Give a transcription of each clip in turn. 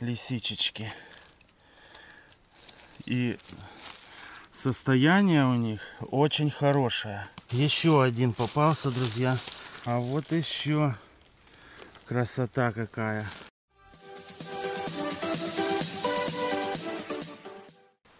лисичечки. И состояние у них очень хорошее. Еще один попался, друзья. А вот еще красота какая.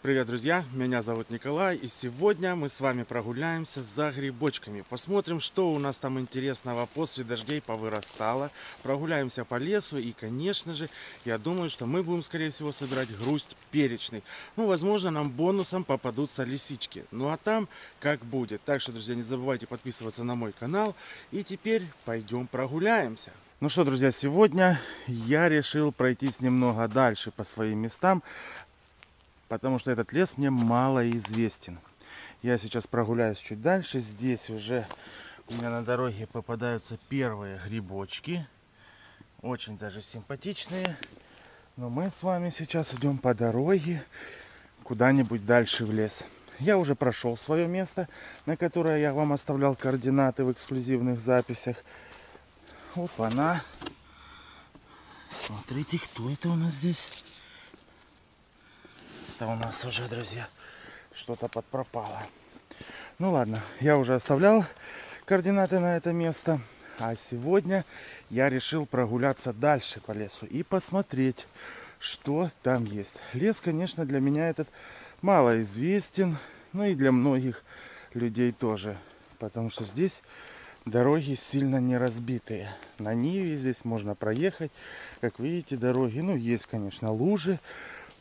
Привет, друзья! Меня зовут Николай, и сегодня мы с вами прогуляемся за грибочками. Посмотрим, что у нас там интересного после дождей повырастало. Прогуляемся по лесу, и, конечно же, я думаю, что мы будем, скорее всего, собирать груздь перечный. Ну, возможно, нам бонусом попадутся лисички. Ну, а там как будет. Так что, друзья, не забывайте подписываться на мой канал. И теперь пойдем прогуляемся. Ну что, друзья, сегодня я решил пройтись немного дальше по своим местам, потому что этот лес мне мало известен. Я сейчас прогуляюсь чуть дальше. Здесь уже у меня на дороге попадаются первые грибочки. Очень даже симпатичные. Но мы с вами сейчас идем по дороге куда-нибудь дальше в лес. Я уже прошел свое место, на которое я вам оставлял координаты в эксклюзивных записях. Вот она. Смотрите, кто это у нас здесь. Это у нас уже, друзья, что-то подпропало. Ну ладно, я уже оставлял координаты на это место. А сегодня я решил прогуляться дальше по лесу и посмотреть, что там есть. Лес, конечно, для меня этот малоизвестен, ну и для многих людей тоже. Потому что здесь дороги сильно не разбитые. На Ниве здесь можно проехать. Как видите, дороги, ну, есть, конечно, лужи.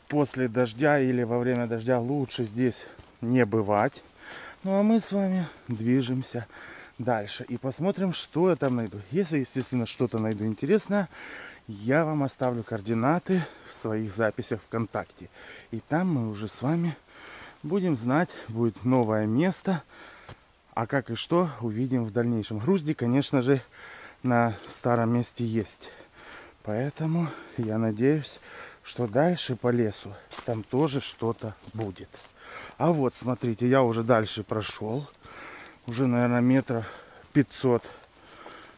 После дождя или во время дождя лучше здесь не бывать. Ну а мы с вами движемся дальше и посмотрим, что я там найду. Если, естественно, что-то найду интересное, я вам оставлю координаты в своих записях ВКонтакте. И там мы уже с вами будем знать, будет новое место. А как и что, увидим в дальнейшем. Грузди, конечно же, на старом месте есть. Поэтому я надеюсь, что дальше по лесу там тоже что-то будет. А вот, смотрите, я уже дальше прошел. Уже, наверное, метров 500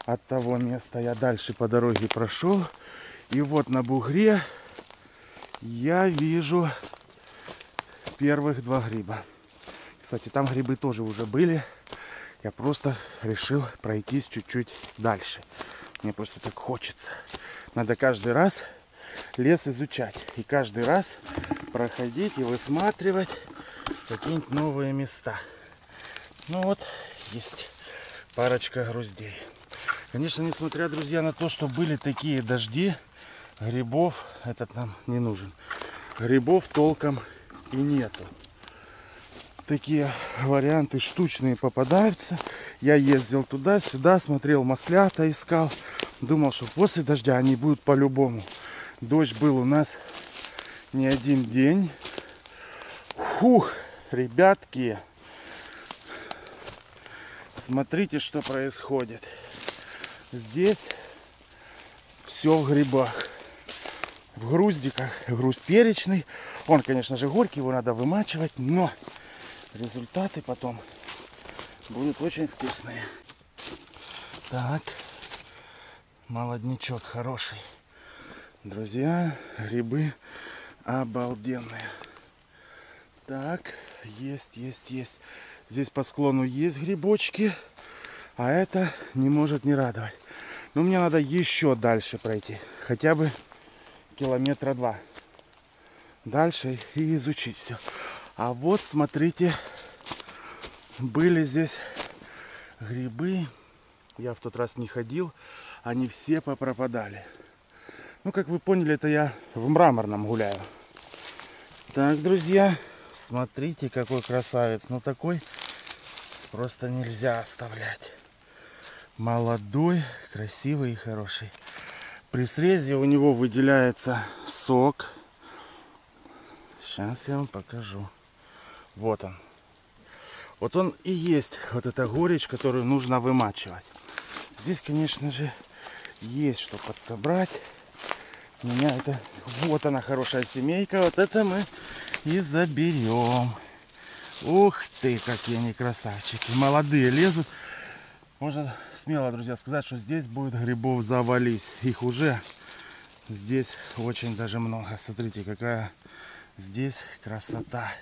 от того места я дальше по дороге прошел. И вот на бугре я вижу первых два гриба. Кстати, там грибы тоже уже были. Я просто решил пройтись чуть-чуть дальше. Мне просто так хочется. Надо каждый раз лес изучать и каждый раз проходить и высматривать какие-нибудь новые места. Ну вот, есть парочка груздей. Конечно, несмотря, друзья, на то, что были такие дожди, грибов этот нам не нужен. Грибов толком и нету. Такие варианты штучные попадаются. Я ездил туда-сюда, смотрел, маслята искал. Думал, что после дождя они будут по-любому. Дождь был у нас не один день. Фух, ребятки, смотрите, что происходит. Здесь все в грибах, в груздиках. Грузд перечный, он, конечно же, горький, его надо вымачивать, но результаты потом будут очень вкусные. Так, молодничок хороший. Друзья, грибы обалденные. Так, есть, есть, есть. Здесь по склону есть грибочки, а это не может не радовать. Но мне надо еще дальше пройти, хотя бы километра 2. Дальше и изучить все. А вот, смотрите, были здесь грибы. Я в тот раз не ходил, они все попропадали. Ну, как вы поняли, это я в Мраморном гуляю. Так, друзья, смотрите, какой красавец. Ну, такой просто нельзя оставлять. Молодой, красивый и хороший. При срезе у него выделяется сок. Сейчас я вам покажу. Вот он. Вот он и есть, вот эта горечь, которую нужно вымачивать. Здесь, конечно же, есть что подсобрать. У меня это, вот она, хорошая семейка. Вот это мы и заберем. Ух ты, какие они красавчики. Молодые лезут. Можно смело, друзья, сказать, что здесь будет грибов завались. Их уже Здесь очень даже много. Смотрите, какая здесь красота.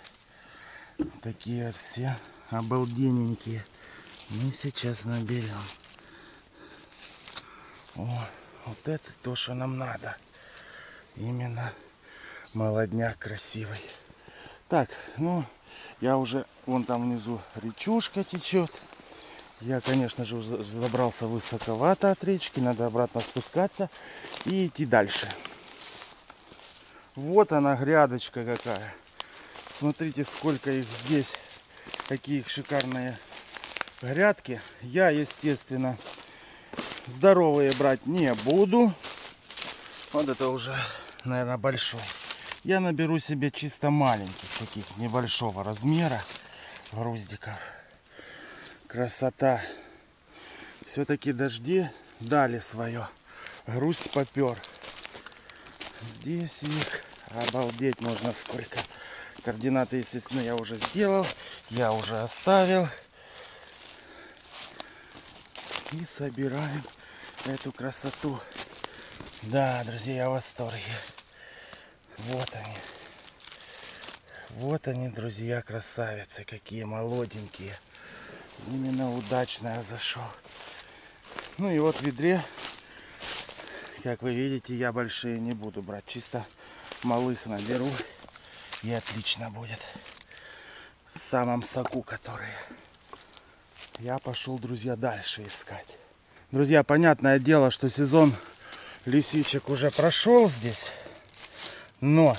Такие вот все обалденненькие. Мы сейчас наберем. О, вот это то, что нам надо. Именно молодняк красивый. Так, ну, я уже... Вон там внизу речушка течет. Я, конечно же, забрался высоковато от речки. Надо обратно спускаться и идти дальше. Вот она, грядочка какая. Смотрите, сколько их здесь. Такие шикарные грядки. Я, естественно, здоровые брать не буду. Вот это уже, наверное, большой. Я наберу себе чисто маленьких, таких небольшого размера груздиков. Красота. Все-таки дожди дали свое. Грусть попер. Здесь их обалдеть можно сколько. Координаты, естественно, я уже сделал. Я уже оставил. И собираем эту красоту. Да, друзья, я в восторге. Вот они. Вот они, друзья, красавицы. Какие молоденькие. Именно удачно я зашел. Ну и вот в ведре, как вы видите, я большие не буду брать. Чисто малых наберу. И отлично будет. В самом соку, которые. Я пошел, друзья, дальше искать. Друзья, понятное дело, что сезон лисичек уже прошел здесь. Но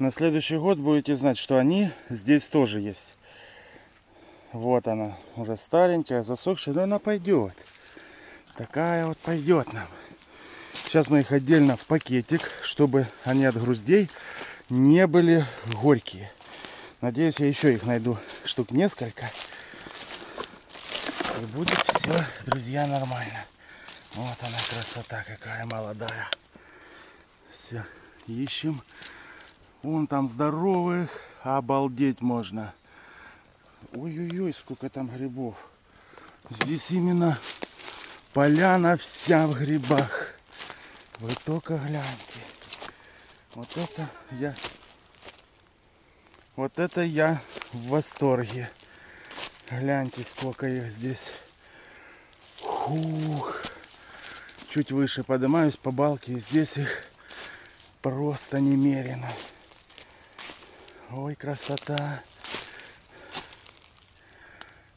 на следующий год будете знать, что они здесь тоже есть. Вот она, уже старенькая, засохшая, но она пойдет. Такая вот пойдет нам. Сейчас мы их отдельно в пакетик, чтобы они от груздей не были горькие. Надеюсь, я еще их найду штук несколько. И будет все, друзья, нормально. Вот она, красота какая молодая. Все, ищем. Вон там здоровых, обалдеть можно. Ой-ой-ой, сколько там грибов. Здесь именно поляна вся в грибах. Вы только гляньте. Вот это я. Вот это я в восторге. Гляньте, сколько их здесь. Фух. Чуть выше поднимаюсь по балке, и здесь их просто немерено. Ой, красота.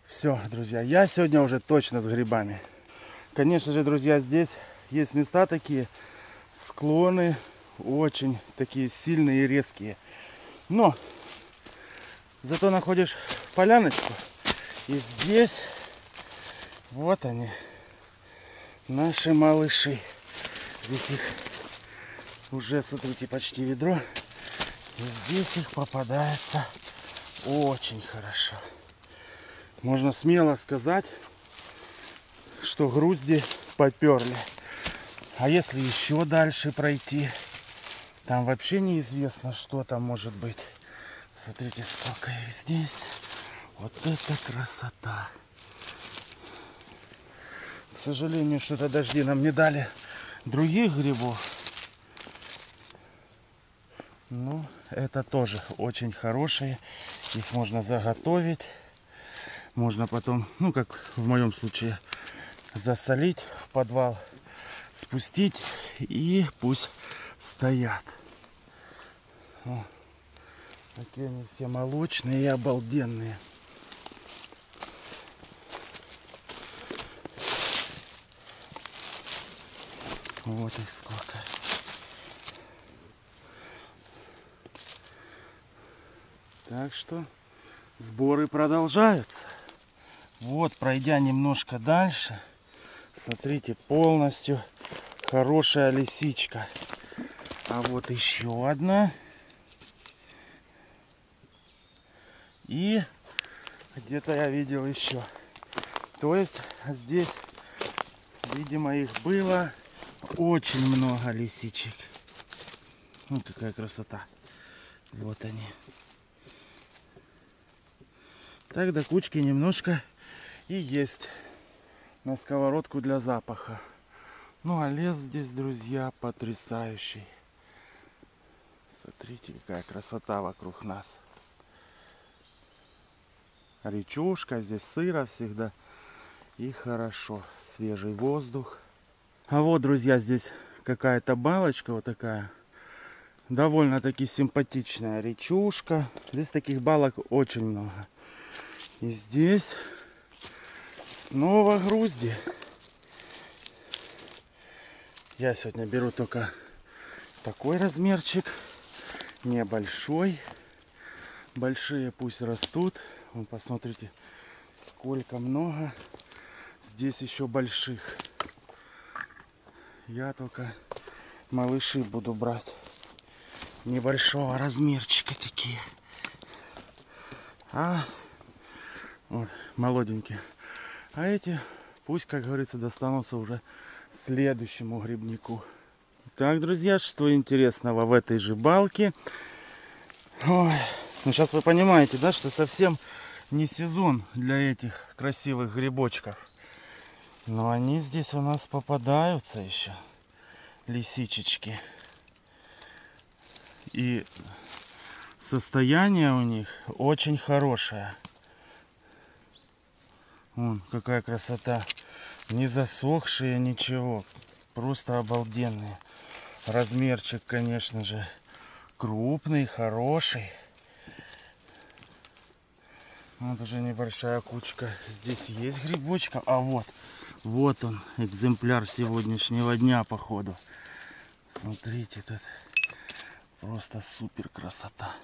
Все, друзья, я сегодня уже точно с грибами. Конечно же, друзья, здесь есть места такие, склоны очень такие сильные и резкие. Но зато находишь поляночку. И здесь вот они, наши малыши. Здесь их уже, смотрите, почти ведро. И здесь их попадается очень хорошо. Можно смело сказать, что грузди поперли. А если еще дальше пройти, там вообще неизвестно, что там может быть. Смотрите, сколько их здесь. Вот это красота. К сожалению, что-то дожди нам не дали других грибов. Ну, это тоже очень хорошие. Их можно заготовить. Можно потом, ну как в моем случае, засолить, в подвал спустить и пусть стоят. О, такие они все молочные и обалденные. Вот их сколько. Так что сборы продолжаются. Вот, пройдя немножко дальше, смотрите, полностью хорошая лисичка. А вот еще одна. И где-то я видел еще. То есть здесь, видимо, их было очень много лисичек. Ну, какая красота. Вот они. Так, до кучки немножко. И есть на сковородку для запаха. Ну а лес здесь, друзья, потрясающий. Смотрите, какая красота вокруг нас. Речушка, здесь сыро всегда. И хорошо, свежий воздух. А вот, друзья, здесь какая-то балочка вот такая. Довольно-таки симпатичная речушка. Здесь таких балок очень много. И здесь снова грузди. Я сегодня беру только такой размерчик. Небольшой. Большие пусть растут. Вон, посмотрите, сколько много. Здесь еще больших. Я только малыши буду брать. Небольшого размерчика такие. А вот, молоденькие. А эти пусть, как говорится, достанутся уже следующему грибнику. Так, друзья, что интересного в этой же балке. Ой, ну сейчас вы понимаете, да, что совсем не сезон для этих красивых грибочков. Но они здесь у нас попадаются еще. Лисичечки. И состояние у них очень хорошее. Вон, какая красота. Не засохшие, ничего. Просто обалденные. Размерчик, конечно же, крупный, хороший. Вот уже небольшая кучка. Здесь есть грибочка. А вот, вот он, экземпляр сегодняшнего дня, походу. Смотрите, тут просто супер красота.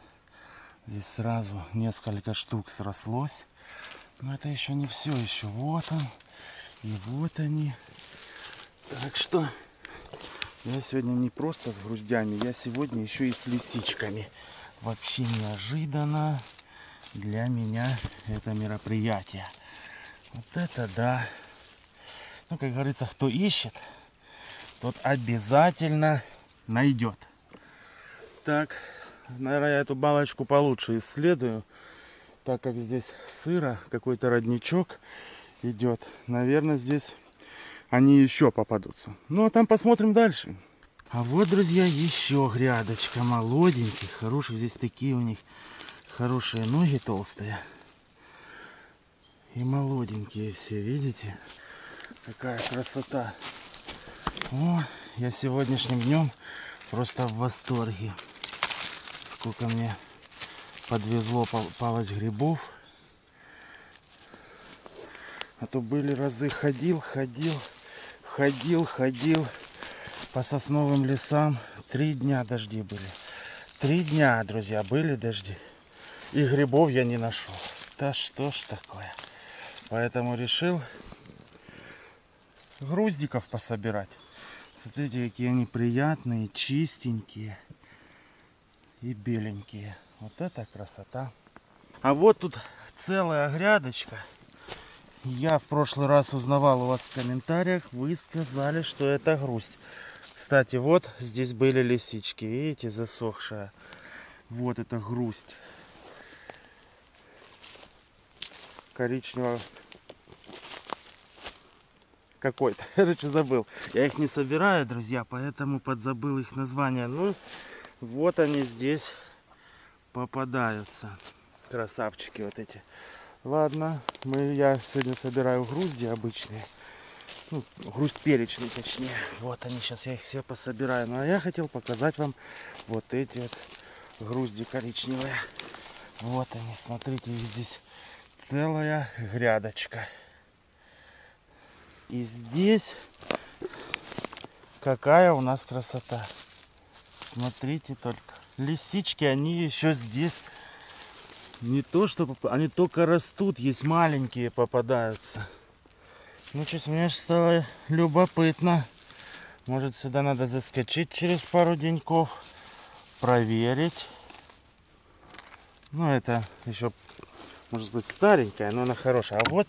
Здесь сразу несколько штук срослось. Но это еще не все. Еще вот он. И вот они. Так что я сегодня не просто с груздями, я сегодня еще и с лисичками. Вообще неожиданно для меня это мероприятие. Вот это да. Ну, как говорится, кто ищет, тот обязательно найдет. Так, наверное, я эту балочку получше исследую, так как здесь сыро, какой-то родничок идет. Наверное, здесь они еще попадутся. Ну, а там посмотрим дальше. А вот, друзья, еще грядочка молоденьких, хороших. Здесь такие у них хорошие ноги толстые и молоденькие все, видите, какая красота. О, я сегодняшним днем просто в восторге, сколько мне подвезло попалось грибов. А то были разы ходил по сосновым лесам. 3 дня дожди были, 3 дня, друзья, были дожди. И грибов я не нашел. Да что ж такое. Поэтому решил груздиков пособирать. Смотрите, какие они приятные, чистенькие и беленькие. Вот это красота. А вот тут целая грядочка. Я в прошлый раз узнавал у вас в комментариях. Вы сказали, что это груздь. Кстати, вот здесь были лисички. Видите, засохшая. Вот это груздь. Коричневого какой-то, короче, забыл. Я их не собираю, друзья, поэтому подзабыл их название. Ну, вот они здесь попадаются. Красавчики вот эти. Ладно, я сегодня собираю грузди обычные. Ну, груздь перечный, точнее. Вот они, сейчас я их все пособираю. Ну, а я хотел показать вам вот эти вот грузди коричневые. Вот они, смотрите, здесь целая грядочка. И здесь какая у нас красота. Смотрите только. Лисички, они еще здесь не то что... Они только растут, есть маленькие попадаются. Ну, что-то мне же стало любопытно. Может, сюда надо заскочить через пару деньков. Проверить. Ну, это еще... Может быть, старенькая, но она хорошая. А вот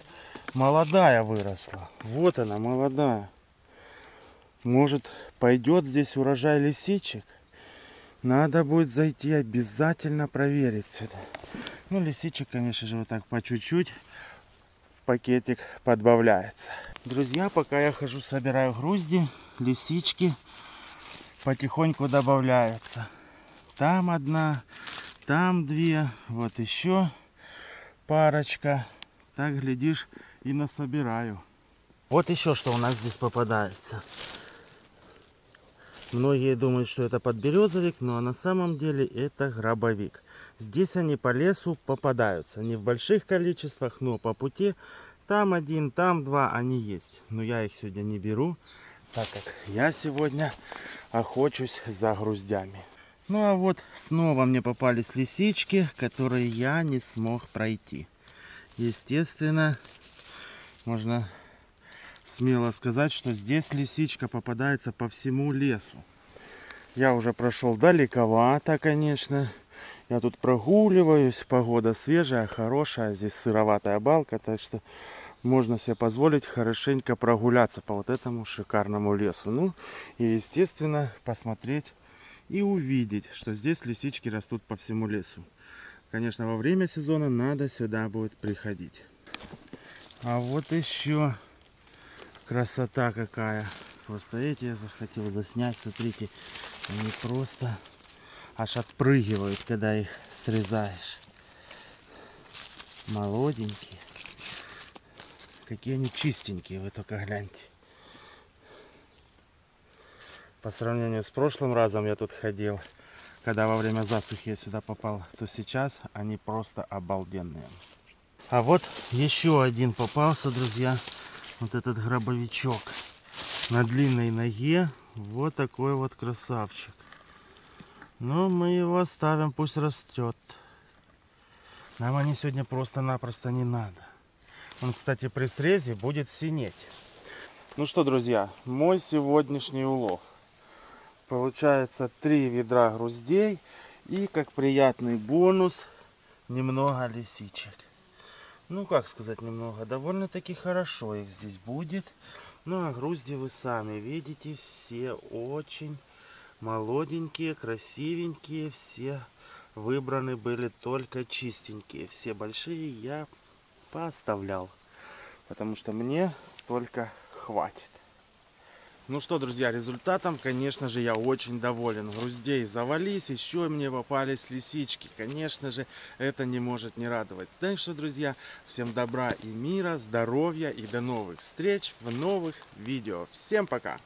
молодая выросла. Вот она, молодая. Может, пойдет здесь урожай лисичек? Надо будет зайти обязательно проверить сюда. Ну, лисичек, конечно же, вот так по чуть-чуть в пакетик подбавляется. Друзья, пока я хожу, собираю грузди, лисички потихоньку добавляются. Там одна, там две, вот еще парочка. Так, глядишь, и насобираю. Вот еще что у нас здесь попадается. Многие думают, что это подберезовик, но на самом деле это гробовик. Здесь они по лесу попадаются. Не в больших количествах, но по пути. Там один, там два они есть. Но я их сегодня не беру, так как я сегодня охочусь за груздями. Ну а вот снова мне попались лисички, которые я не смог пройти. Естественно, можно смело сказать, что здесь лисичка попадается по всему лесу. Я уже прошел далековато, конечно. Я тут прогуливаюсь, погода свежая, хорошая. Здесь сыроватая балка, так что можно себе позволить хорошенько прогуляться по вот этому шикарному лесу. Ну и естественно посмотреть и увидеть, что здесь лисички растут по всему лесу. Конечно, во время сезона надо сюда будет приходить. А вот еще красота какая. Просто эти я захотел заснять. Смотрите, они просто аж отпрыгивают, когда их срезаешь. Молоденькие. Какие они чистенькие, вы только гляньте. По сравнению с прошлым разом я тут ходил, когда во время засухи я сюда попал, то сейчас они просто обалденные. А вот еще один попался, друзья. Вот этот гробовичок на длинной ноге. Вот такой вот красавчик. Но мы его оставим, пусть растет. Нам они сегодня просто-напросто не надо. Он, кстати, при срезе будет синеть. Ну что, друзья, мой сегодняшний улов. Получается 3 ведра груздей и, как приятный бонус, немного лисичек. Ну, как сказать немного, довольно-таки хорошо их здесь будет. Ну, а грузди вы сами видите, все очень молоденькие, красивенькие. Все выбраны были только чистенькие. Все большие я пооставлял, потому что мне столько хватит. Ну что, друзья, результатом, конечно же, я очень доволен. Груздей завались, еще мне попались лисички. Конечно же, это не может не радовать. Так что, друзья, всем добра и мира, здоровья и до новых встреч в новых видео. Всем пока!